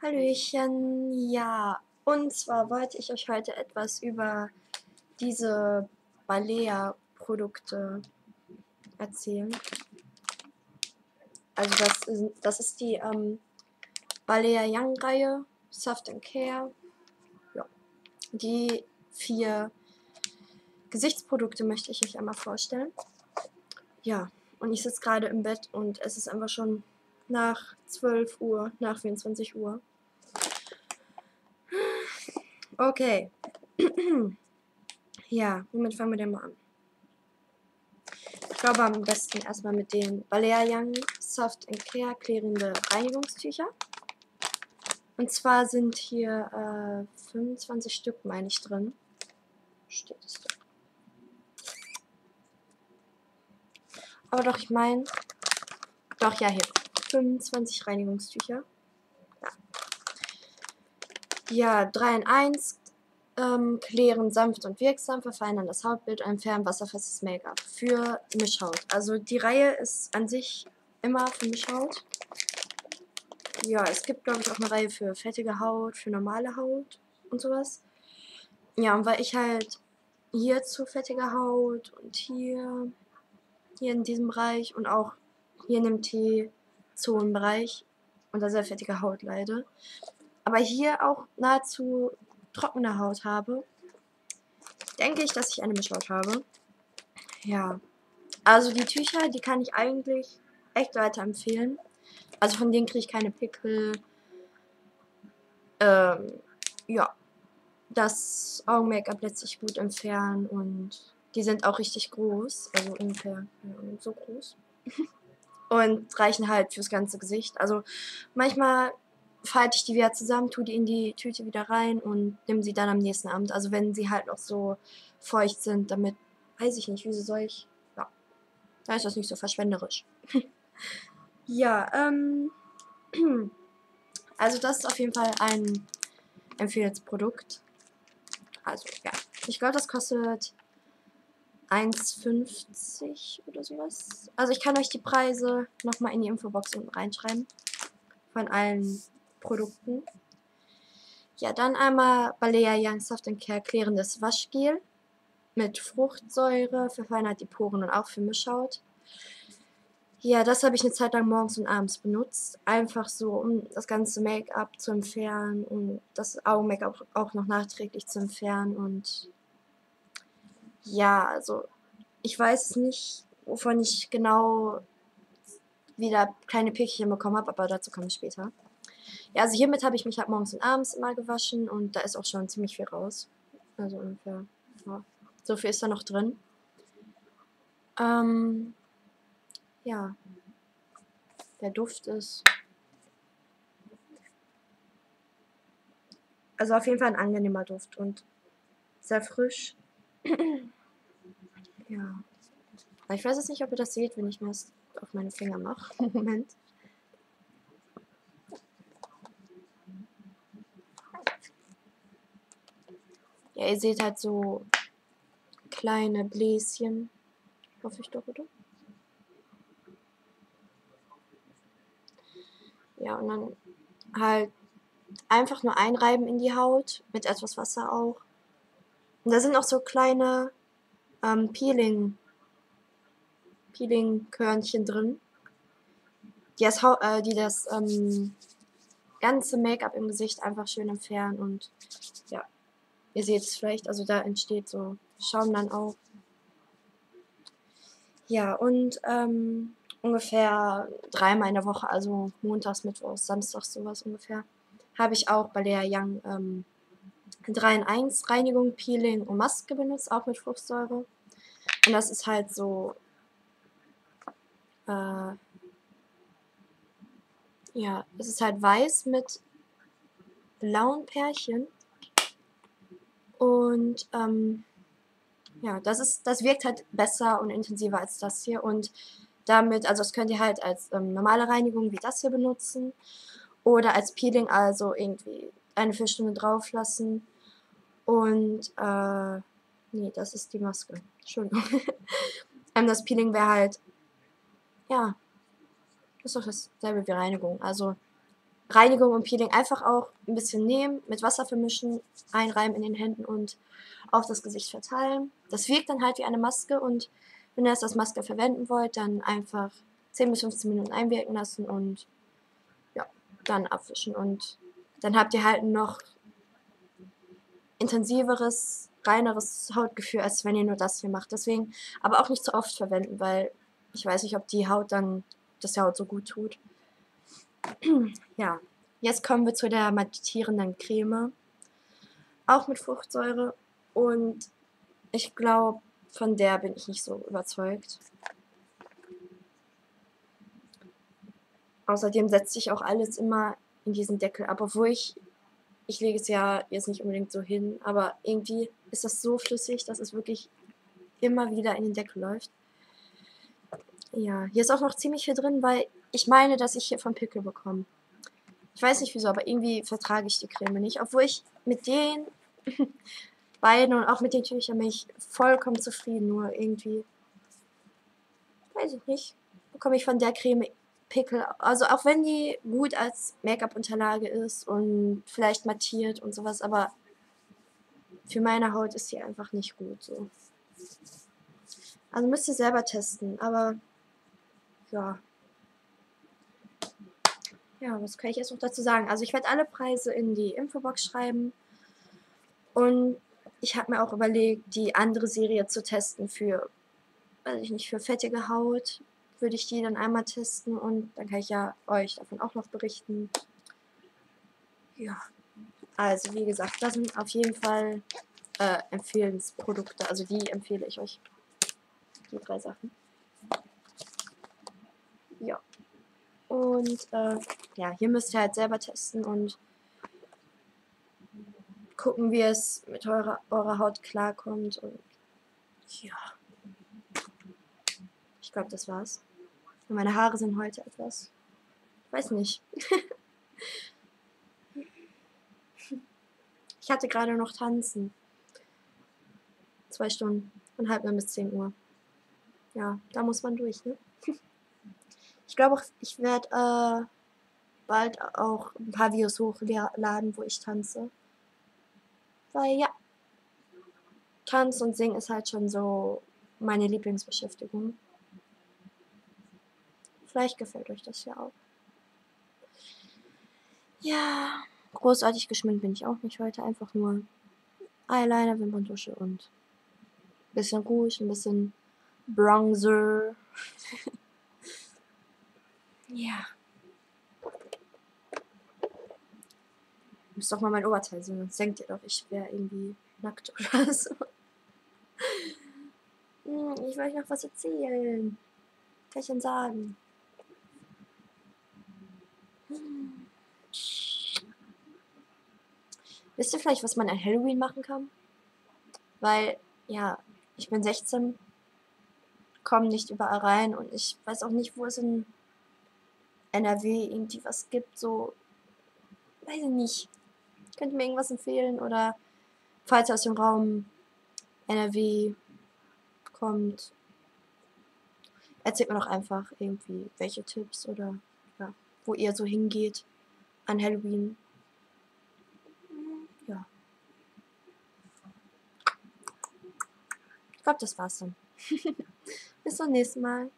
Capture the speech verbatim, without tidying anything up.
Hallöchen, ja, und zwar wollte ich euch heute etwas über diese Balea-Produkte erzählen. Also das ist, das ist die ähm, Balea Young-Reihe, Soft&Care. Ja. Die vier Gesichtsprodukte möchte ich euch einmal vorstellen. Ja, und ich sitze gerade im Bett und es ist einfach schon nach zwölf Uhr, nach vierundzwanzig Uhr. Okay. Ja, womit fangen wir denn mal an? Ich glaube am besten erstmal mit den Balea Young Soft&Care klärende Reinigungstücher. Und zwar sind hier äh, fünfundzwanzig Stück, meine ich, drin. Steht es da? Aber doch, ich meine... Doch, ja, hier. fünfundzwanzig Reinigungstücher. Ja, ja drei in eins. Ähm, klären sanft und wirksam, verfeinern das Hautbild, entfernen wasserfestes Make-up für Mischhaut. Also die Reihe ist an sich immer für Mischhaut. Ja, es gibt, glaube ich, auch eine Reihe für fettige Haut, für normale Haut und sowas. Ja, und weil ich halt hier zu fettiger Haut und hier, hier in diesem Bereich und auch hier in dem Tee Zonenbereich unter sehr fettiger Haut leide, aber hier auch nahezu trockene Haut habe, denke ich, dass ich eine Mischhaut habe. Ja, also die Tücher, die kann ich eigentlich echt weiterempfehlen. Also von denen kriege ich keine Pickel. Ähm, ja, das Augen-Make-up lässt sich gut entfernen und die sind auch richtig groß, also ungefähr so groß. Und reichen halt fürs ganze Gesicht. Also manchmal falte ich die wieder zusammen, tue die in die Tüte wieder rein und nehme sie dann am nächsten Abend. Also wenn sie halt noch so feucht sind, damit, weiß ich nicht, wieso soll ich, ja, da ist das nicht so verschwenderisch. Ja, ähm, also das ist auf jeden Fall ein Empfehlensprodukt. Also, ja, ich glaube, das kostet eins fünfzig oder sowas. Also ich kann euch die Preise nochmal in die Infobox unten reinschreiben. Von allen Produkten. Ja, dann einmal Balea Young Soft&Care klärendes Waschgel. Mit Fruchtsäure, verfeinert die Poren und auch für Mischhaut. Ja, das habe ich eine Zeit lang morgens und abends benutzt. Einfach so, um das ganze Make-up zu entfernen und das Augen-Make-up auch noch nachträglich zu entfernen und... Ja, also ich weiß nicht, wovon ich genau wieder kleine Päckchen bekommen habe, aber dazu komme ich später. Ja, also hiermit habe ich mich halt morgens und abends immer gewaschen und da ist auch schon ziemlich viel raus. Also ungefähr, ja, so viel ist da noch drin. Ähm, ja, der Duft ist... Also auf jeden Fall ein angenehmer Duft und sehr frisch. Ja. Ich weiß jetzt nicht, ob ihr das seht, wenn ich mir das auf meine Finger mache. Moment. Ja, ihr seht halt so kleine Bläschen. Hoffe ich doch, oder? Ja, und dann halt einfach nur einreiben in die Haut. Mit etwas Wasser auch. Und da sind auch so kleine ähm, Peeling, Peeling-Körnchen drin, die das, äh, die das ähm, ganze Make-up im Gesicht einfach schön entfernen und ja, ihr seht es vielleicht, also da entsteht so Schaum dann auch. Ja, und ähm, ungefähr dreimal in der Woche, also montags, mittwochs, samstags sowas ungefähr, habe ich auch Balea Young ähm, drei in eins Reinigung, Peeling und Maske benutzt, auch mit Fruchtsäure. Und das ist halt so, äh, ja, es ist halt weiß mit blauen Pärchen. Und, ähm, ja, das ist, das wirkt halt besser und intensiver als das hier. Und damit, also das könnt ihr halt als ähm, normale Reinigung wie das hier benutzen. Oder als Peeling, also irgendwie eine Viertelstunde drauf lassen. Und, äh, nee, das ist die Maske. Entschuldigung. ähm, das Peeling wäre halt, ja, ist doch dasselbe wie Reinigung. Also, Reinigung und Peeling einfach auch ein bisschen nehmen, mit Wasser vermischen, einreiben in den Händen und auf das Gesicht verteilen. Das wirkt dann halt wie eine Maske und wenn ihr das als Maske verwenden wollt, dann einfach zehn bis fünfzehn Minuten einwirken lassen und ja, dann abwischen. Und dann habt ihr halt noch intensiveres, reineres Hautgefühl, als wenn ihr nur das hier macht. Deswegen aber auch nicht zu oft verwenden, weil ich weiß nicht, ob die Haut dann, das der Haut so gut tut. Ja, jetzt kommen wir zu der mattierenden Creme. Auch mit Fruchtsäure. Und ich glaube, von der bin ich nicht so überzeugt. Außerdem setzt sich auch alles immer in diesen Deckel ab, obwohl ich, ich lege es ja jetzt nicht unbedingt so hin, aber irgendwie ist das so flüssig, dass es wirklich immer wieder in den Deckel läuft. Ja, hier ist auch noch ziemlich viel drin, weil ich meine, dass ich hier von Pickel bekomme. Ich weiß nicht wieso, aber irgendwie vertrage ich die Creme nicht, obwohl ich mit den beiden und auch mit den Tüchern bin ich vollkommen zufrieden, nur irgendwie, weiß ich nicht, bekomme ich von der Creme Pickel. Also auch wenn die gut als Make-up-Unterlage ist und vielleicht mattiert und sowas, aber für meine Haut ist sie einfach nicht gut so. Also müsst ihr selber testen, aber ja. Ja, was kann ich jetzt noch dazu sagen? Also ich werde alle Preise in die Infobox schreiben. Und ich habe mir auch überlegt, die andere Serie zu testen für, weiß ich nicht, für fettige Haut. Würde ich die dann einmal testen und dann kann ich ja euch davon auch noch berichten. Ja, also wie gesagt, das sind auf jeden Fall äh, Empfehlungsprodukte. Also die empfehle ich euch. Die drei Sachen. Ja. Und äh, ja, hier müsst ihr halt selber testen und gucken, wie es mit eurer, eurer Haut klarkommt. Und ja. Ich glaube, das war's. Und meine Haare sind heute etwas. Ich weiß nicht. Ich hatte gerade noch tanzen. Zwei Stunden. Und halb neun bis zehn Uhr. Ja, da muss man durch, ne? Ich glaube auch, ich werde äh, bald auch ein paar Videos hochladen, wo ich tanze. Weil ja, Tanz und Singen ist halt schon so meine Lieblingsbeschäftigung. Vielleicht gefällt euch das ja auch. Ja, großartig geschminkt bin ich auch nicht heute. Einfach nur Eyeliner, Wimperntusche und ein bisschen Rouge, ein bisschen Bronzer. Ja. Ich muss doch mal mein Oberteil sehen, sonst denkt ihr doch, ich wäre irgendwie nackt oder so. Ich will euch noch was erzählen. Kann ich denn sagen? Hm. Wisst ihr vielleicht, was man an Halloween machen kann? Weil, ja, ich bin sechzehn, komme nicht überall rein und ich weiß auch nicht, wo es in N R W irgendwie was gibt, so, weiß ich nicht. Könnt ihr mir irgendwas empfehlen? Oder falls ihr aus dem Raum N R W kommt, erzählt mir doch einfach irgendwie welche Tipps oder ja, wo ihr so hingeht an Halloween. Ja. Ich glaube, das war's dann. Bis zum nächsten Mal.